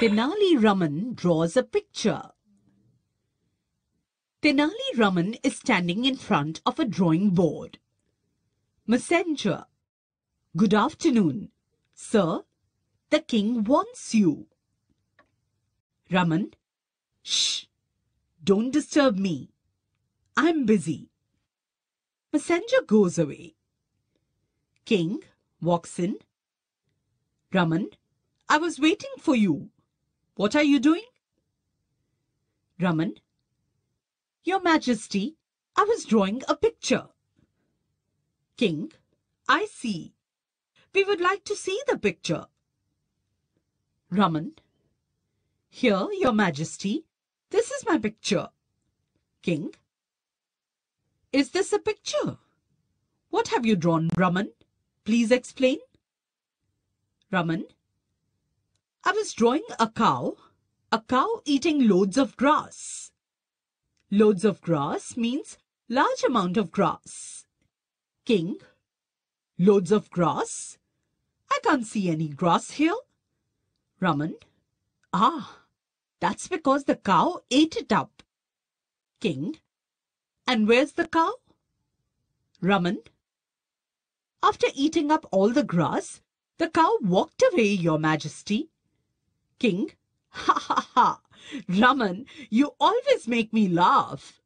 Tenali Raman draws a picture. Tenali Raman is standing in front of a drawing board. Messenger: Good afternoon, sir. The king wants you. Raman: Shh, don't disturb me. I'm busy. Messenger goes away. King walks in. Raman: I was waiting for you. What are you doing? Raman: Your Majesty, I was drawing a picture. King: I see. We would like to see the picture. Raman: Here, Your Majesty, this is my picture. King: Is this a picture? What have you drawn, Raman? Please explain. Raman: I was drawing a cow eating loads of grass. Loads of grass means large amount of grass. King: Loads of grass? I can't see any grass here. Raman: Ah, that's because the cow ate it up. King: And where's the cow? Raman: After eating up all the grass, the cow walked away, Your Majesty. King: Ha ha ha! Raman, you always make me laugh.